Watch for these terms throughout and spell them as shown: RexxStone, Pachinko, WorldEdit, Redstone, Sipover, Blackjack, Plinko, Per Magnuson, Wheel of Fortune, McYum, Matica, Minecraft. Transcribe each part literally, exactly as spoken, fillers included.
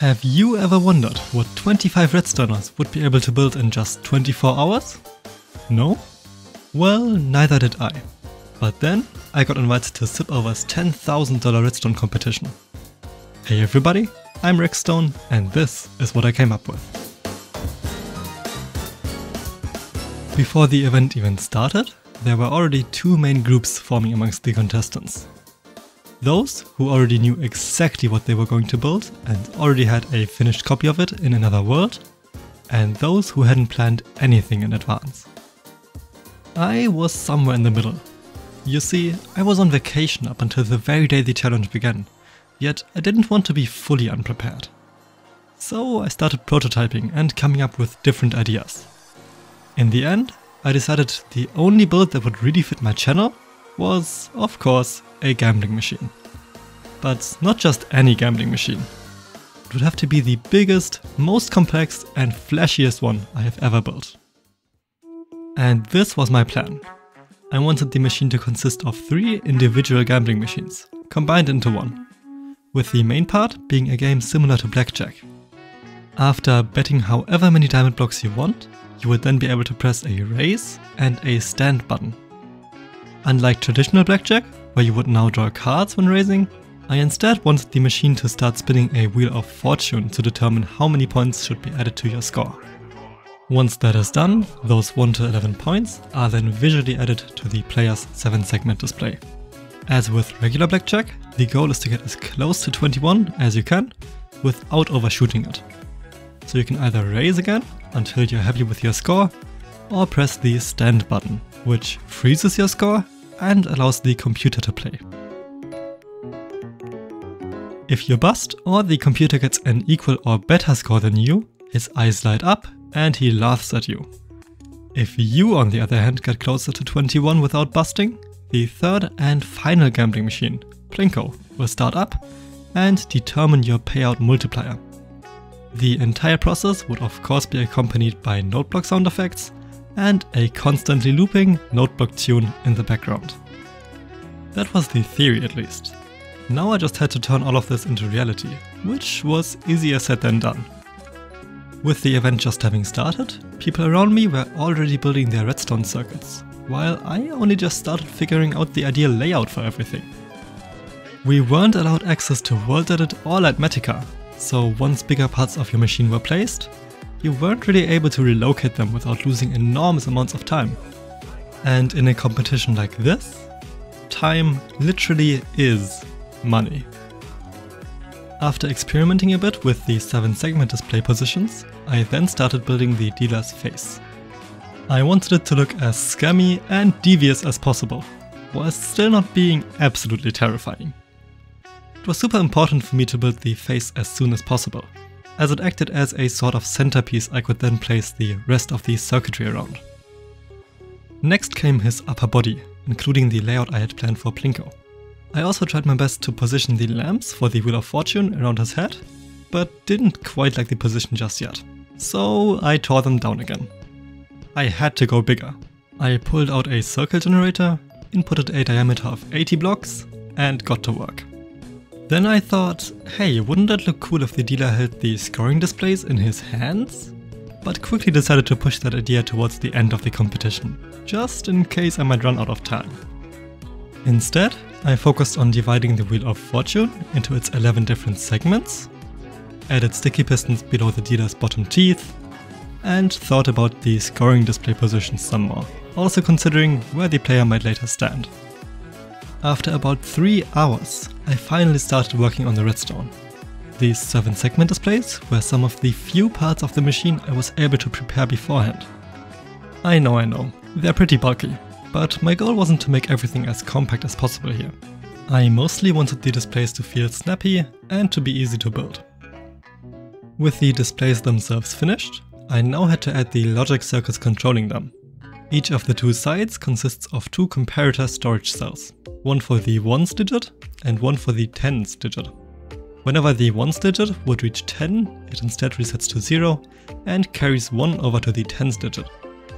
Have you ever wondered what twenty-five Redstoners would be able to build in just twenty-four hours? No? Well, neither did I. But then I got invited to Sipover's ten thousand dollar Redstone competition. Hey everybody, I'm RexxStone and this is what I came up with. Before the event even started, there were already two main groups forming amongst the contestants. Those who already knew exactly what they were going to build and already had a finished copy of it in another world, and those who hadn't planned anything in advance. I was somewhere in the middle. You see, I was on vacation up until the very day the challenge began, yet I didn't want to be fully unprepared. So I started prototyping and coming up with different ideas. In the end, I decided the only build that would really fit my channel was, of course, a gambling machine. But not just any gambling machine. It would have to be the biggest, most complex and flashiest one I have ever built. And this was my plan. I wanted the machine to consist of three individual gambling machines, combined into one, with the main part being a game similar to Blackjack. After betting however many diamond blocks you want, you would then be able to press a raise and a stand button. Unlike traditional Blackjack, where you would now draw cards when raising, I instead wanted the machine to start spinning a wheel of fortune to determine how many points should be added to your score. Once that is done, those one to eleven points are then visually added to the player's seven segment display. As with regular Blackjack, the goal is to get as close to twenty-one as you can, without overshooting it. So you can either raise again, until you're happy with your score, or press the stand button, which freezes your score and allows the computer to play. If you bust or the computer gets an equal or better score than you, his eyes light up and he laughs at you. If you, on the other hand, get closer to twenty-one without busting, the third and final gambling machine, Plinko, will start up and determine your payout multiplier. The entire process would of course be accompanied by noteblock sound effects and a constantly looping notebook tune in the background. That was the theory at least. Now I just had to turn all of this into reality, which was easier said than done. With the event just having started, people around me were already building their redstone circuits, while I only just started figuring out the ideal layout for everything. We weren't allowed access to WorldEdit or Matica, so once bigger parts of your machine were placed, you weren't really able to relocate them without losing enormous amounts of time. And in a competition like this, time literally is money. After experimenting a bit with the seven segment display positions, I then started building the dealer's face. I wanted it to look as scammy and devious as possible, while still not being absolutely terrifying. It was super important for me to build the face as soon as possible, as it acted as a sort of centerpiece I could then place the rest of the circuitry around. Next came his upper body, including the layout I had planned for Plinko. I also tried my best to position the lamps for the Wheel of Fortune around his head, but didn't quite like the position just yet, so I tore them down again. I had to go bigger. I pulled out a circle generator, inputted a diameter of eighty blocks, and got to work. Then I thought, hey, wouldn't it look cool if the dealer held the scoring displays in his hands? But quickly decided to push that idea towards the end of the competition, just in case I might run out of time. Instead, I focused on dividing the Wheel of Fortune into its eleven different segments, added sticky pistons below the dealer's bottom teeth, and thought about the scoring display positions some more, also considering where the player might later stand. After about three hours, I finally started working on the redstone. These seven segment displays were some of the few parts of the machine I was able to prepare beforehand. I know, I know, they're pretty bulky, but my goal wasn't to make everything as compact as possible here. I mostly wanted the displays to feel snappy and to be easy to build. With the displays themselves finished, I now had to add the logic circuits controlling them. Each of the two sides consists of two comparator storage cells, one for the ones digit and one for the tens digit. Whenever the ones digit would reach ten, it instead resets to zero and carries one over to the tens digit.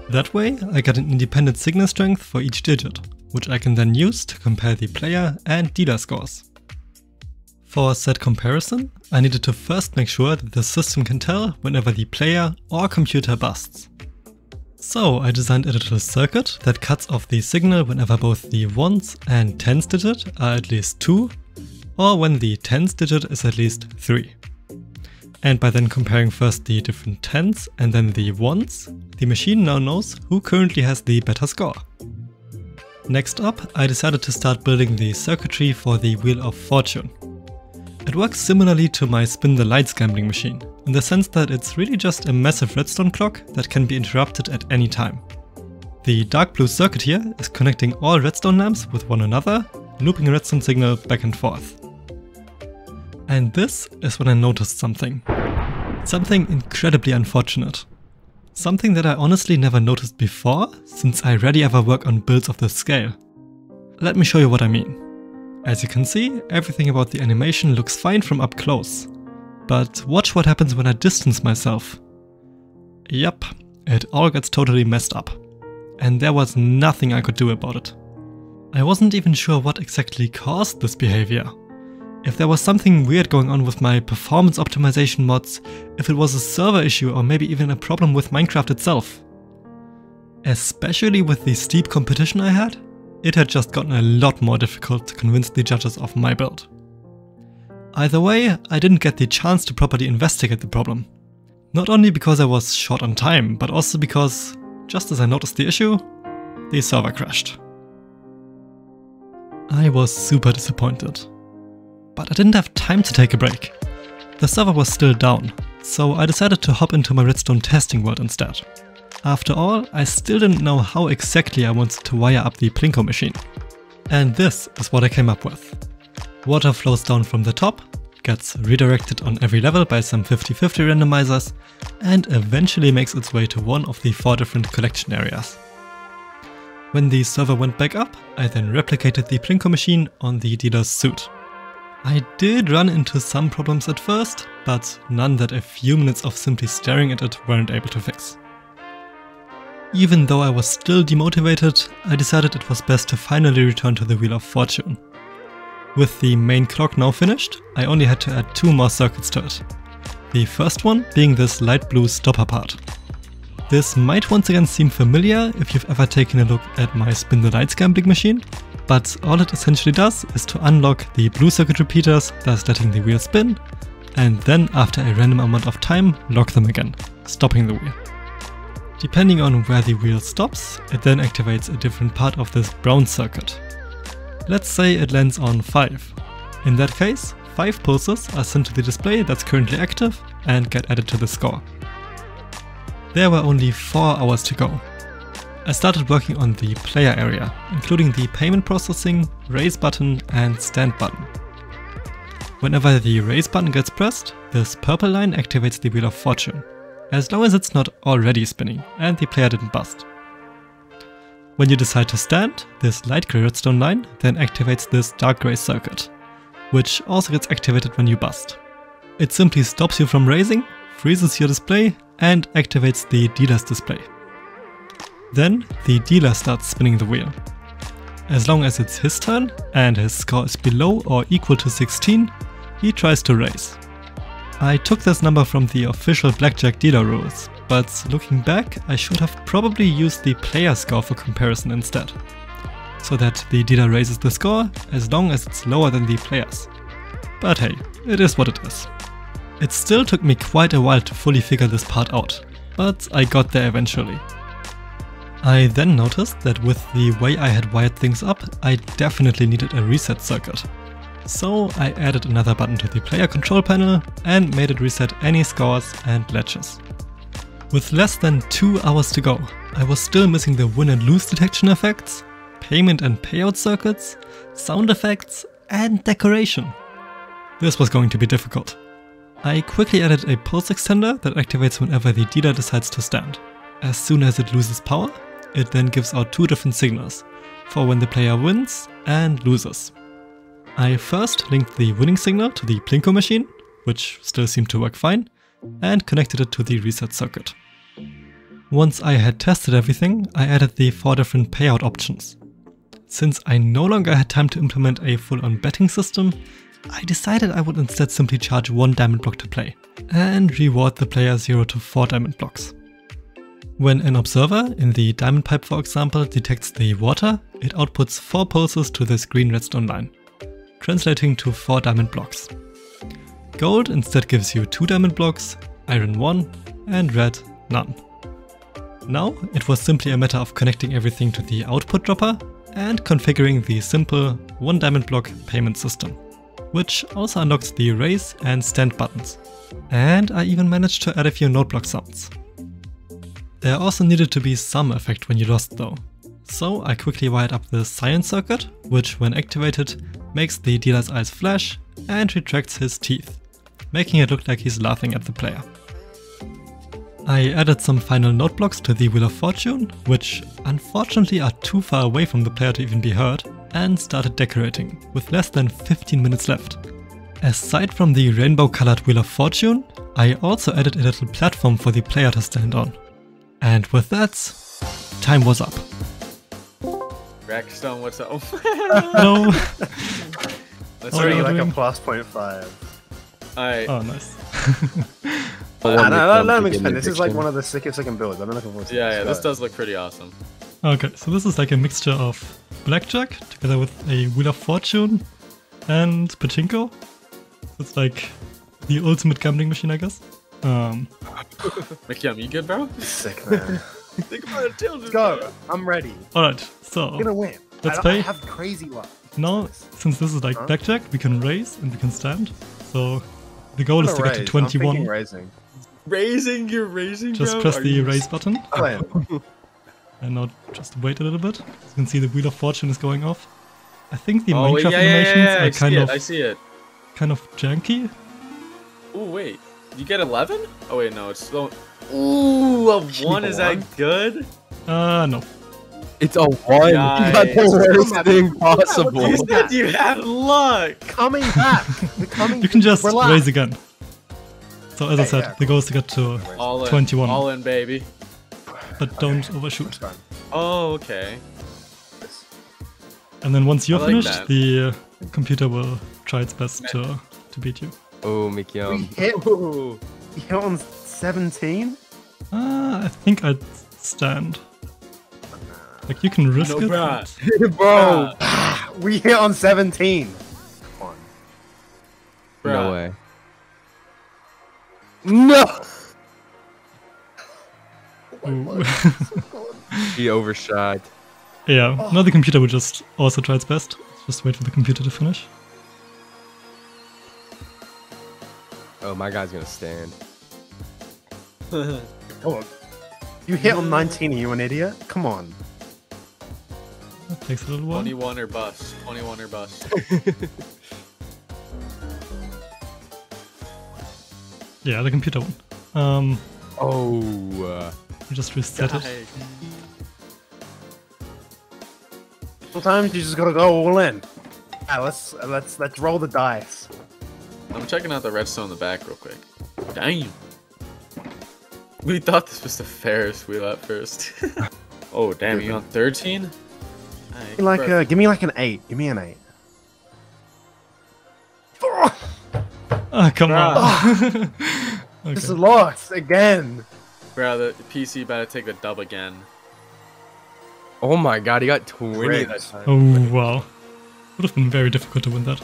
That way I get an independent signal strength for each digit, which I can then use to compare the player and dealer scores. For that comparison, I needed to first make sure that the system can tell whenever the player or computer busts. So I designed a little circuit that cuts off the signal whenever both the ones and tens digit are at least two, or when the tens digit is at least three. And by then comparing first the different tens and then the ones, the machine now knows who currently has the better score. Next up, I decided to start building the circuitry for the Wheel of Fortune. It works similarly to my Spin the Lights gambling machine, in the sense that it's really just a massive redstone clock that can be interrupted at any time. The dark blue circuit here is connecting all redstone lamps with one another, looping a redstone signal back and forth. And this is when I noticed something. Something incredibly unfortunate. Something that I honestly never noticed before, since I rarely ever work on builds of this scale. Let me show you what I mean. As you can see, everything about the animation looks fine from up close. But watch what happens when I distance myself. Yep, it all gets totally messed up. And there was nothing I could do about it. I wasn't even sure what exactly caused this behavior. If there was something weird going on with my performance optimization mods, if it was a server issue or maybe even a problem with Minecraft itself. Especially with the steep competition I had, it had just gotten a lot more difficult to convince the judges of my build. Either way, I didn't get the chance to properly investigate the problem. Not only because I was short on time, but also because, just as I noticed the issue, the server crashed. I was super disappointed. But I didn't have time to take a break. The server was still down, so I decided to hop into my redstone testing world instead. After all, I still didn't know how exactly I wanted to wire up the Plinko machine. And this is what I came up with. Water flows down from the top, gets redirected on every level by some fifty fifty randomizers, and eventually makes its way to one of the four different collection areas. When the server went back up, I then replicated the Plinko machine on the dealer's suit. I did run into some problems at first, but none that a few minutes of simply staring at it weren't able to fix. Even though I was still demotivated, I decided it was best to finally return to the Wheel of Fortune. With the main clock now finished, I only had to add two more circuits to it. The first one being this light blue stopper part. This might once again seem familiar if you've ever taken a look at my Spin the Lights gambling machine, but all it essentially does is to unlock the blue circuit repeaters, thus letting the wheel spin, and then after a random amount of time lock them again, stopping the wheel. Depending on where the wheel stops, it then activates a different part of this brown circuit. Let's say it lands on five. In that case, five pulses are sent to the display that's currently active and get added to the score. There were only four hours to go. I started working on the player area, including the payment processing, raise button and stand button. Whenever the raise button gets pressed, this purple line activates the Wheel of Fortune, as long as it's not already spinning and the player didn't bust. When you decide to stand, this light grey redstone line then activates this dark grey circuit, which also gets activated when you bust. It simply stops you from raising, freezes your display and activates the dealer's display. Then the dealer starts spinning the wheel. As long as it's his turn and his score is below or equal to sixteen, he tries to raise. I took this number from the official Blackjack dealer rules, but looking back I should have probably used the player score for comparison instead, so that the dealer raises the score as long as it's lower than the player's. But hey, it is what it is. It still took me quite a while to fully figure this part out, but I got there eventually. I then noticed that with the way I had wired things up, I definitely needed a reset circuit. So I added another button to the player control panel and made it reset any scores and ledges. With less than two hours to go, I was still missing the win and lose detection effects, payment and payout circuits, sound effects and decoration. This was going to be difficult. I quickly added a pulse extender that activates whenever the dealer decides to stand. As soon as it loses power, it then gives out two different signals, for when the player wins and loses. I first linked the winning signal to the Plinko machine, which still seemed to work fine, and connected it to the reset circuit. Once I had tested everything, I added the four different payout options. Since I no longer had time to implement a full-on betting system, I decided I would instead simply charge one diamond block to play and reward the player zero to four diamond blocks. When an observer, in the diamond pipe for example, detects the water, it outputs four pulses to this green redstone line, translating to four diamond blocks. Gold instead gives you two diamond blocks, iron one, and red none. Now it was simply a matter of connecting everything to the output dropper and configuring the simple one diamond block payment system, which also unlocks the raise and stand buttons. And I even managed to add a few node block sounds. There also needed to be some effect when you lost though, so I quickly wired up the science circuit, which when activated makes the dealer's eyes flash and retracts his teeth, making it look like he's laughing at the player. I added some final node blocks to the Wheel of Fortune, which unfortunately are too far away from the player to even be heard, and started decorating, with less than fifteen minutes left. Aside from the rainbow colored Wheel of Fortune, I also added a little platform for the player to stand on. And with that, time was up. RexxStone, what's up? No. That's already like a plus point five. Alright. Oh, nice. Well, nah, nah, nah, I'm expanding. This is like one of the sickest looking builds. I've been looking forward to yeah, this. Yeah, this does look pretty awesome. Okay, so this is like a mixture of Blackjack together with a Wheel of Fortune and Pachinko. It's like the ultimate gambling machine, I guess. Um. McYum, you good, bro? Sick, man. Think about it, tell me. Let's go. Man. I'm ready. Alright, so. I'm gonna win. Let's I play. I have crazy luck. Now, since this is like huh? Blackjack, we can raise and we can stand. So, the goal is to raise. Get to twenty-one. I'm raising. Raising, you're raising, Just bro? press Are the you... raise button. And now just wait a little bit. As you can see, the Wheel of Fortune is going off. I think the oh, Minecraft yeah, yeah, animations yeah, yeah, yeah. are I kind of... I see it. Kind of janky. Oh, wait. You get eleven? Oh, wait, no, it's slow. Ooh, a one, is that good? Uh, no. It's a one. Nice. That's the worst yeah, thing possible. You said you had luck. Coming back. Coming you can just relax. raise again. So, as I said, yeah, the goal is to get to all twenty-one. In. All in, baby. But don't okay. overshoot. Oh, okay. And then once you're like finished, that. the computer will try its best to, to beat you. Oh, McYum. You hit, hit on seventeen? Ah, uh, I think I'd stand. Like, you can risk no, it. Bro, we hit on seventeen. Come on. Bruh. No way. No! He overshot. Yeah, oh. Now the computer would just also try its best. Just wait for the computer to finish. Oh, my guy's gonna stand. Oh, you hit on nineteen, are you an idiot? Come on. That takes a little while. twenty-one or bust. twenty-one or bust. Yeah, the computer won. Um, oh. Uh, just reset God. it. Sometimes you just gotta go all in. Yeah, let's let's let's roll the dice. I'm checking out the redstone in the back real quick. Dang. We thought this was the Ferris wheel at first. Oh damn, you on thirteen? Right, like a, give me like an eight. Give me an eight. Oh come Bruh. on. Okay. This is lost again. Bro, the P C about to take the dub again. Oh my god, he got twenty Great. that time. Oh wow. Would have been very difficult to win that.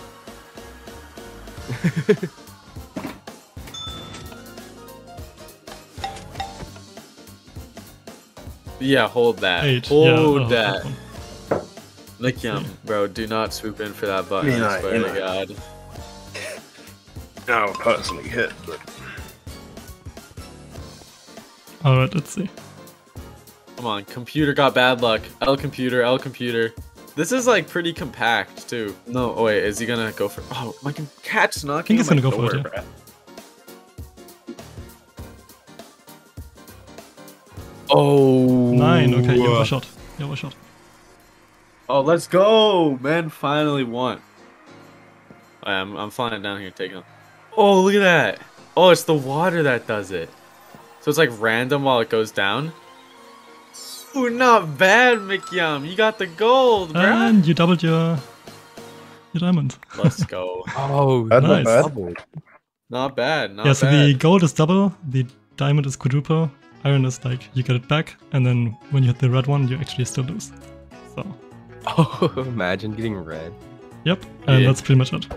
Yeah, hold that. Eight. Hold yeah, that. that McYum, bro, do not swoop in for that button. Yeah, I swear yeah. to God. No, personally hit, but. Alright, let's see. Come on, computer got bad luck. L computer, L computer. This is like pretty compact too. No, oh wait, is he gonna go for? Oh, my cat's knocking. I think he's gonna go for it. Yeah. Oh. Nine. Okay, you have a shot. You have a shot. Oh, let's go, man! Finally won. Right, I'm I'm flying down here, taking. Him. Oh, look at that! Oh, it's the water that does it. So it's like random while it goes down. Ooh, not bad, McYum. You got the gold, bro. And you doubled your, your diamonds. Let's go. Oh, nice. Not bad. Not bad. Not yeah, so bad. The gold is double, the diamond is quadruple, iron is like you get it back, and then when you hit the red one, you actually still lose. So. Oh, imagine getting red. Yep, and yeah. That's pretty much it.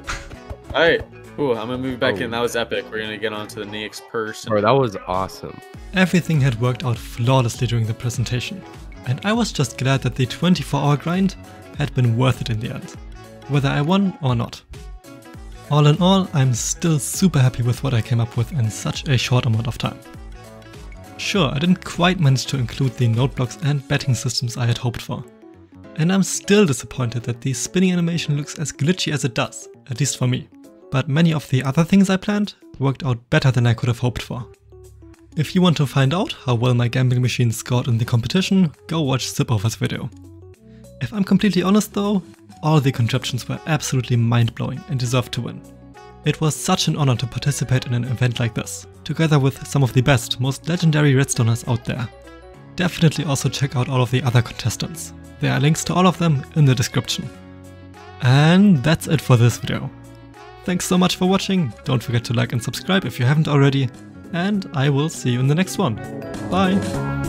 All right. Ooh, I'm gonna move back oh. in. That was epic. We're gonna get on to the next person. Bro, that was awesome. Everything had worked out flawlessly during the presentation, and I was just glad that the twenty-four hour grind had been worth it in the end, whether I won or not. All in all, I'm still super happy with what I came up with in such a short amount of time. Sure, I didn't quite manage to include the note blocks and betting systems I had hoped for, and I'm still disappointed that the spinning animation looks as glitchy as it does, at least for me. But many of the other things I planned worked out better than I could have hoped for. If you want to find out how well my gambling machine scored in the competition, go watch Sipover's video. If I'm completely honest though, all the contraptions were absolutely mind-blowing and deserved to win. It was such an honor to participate in an event like this, together with some of the best, most legendary Redstoners out there. Definitely also check out all of the other contestants. There are links to all of them in the description. And that's it for this video. Thanks so much for watching, don't forget to like and subscribe if you haven't already, and I will see you in the next one. Bye!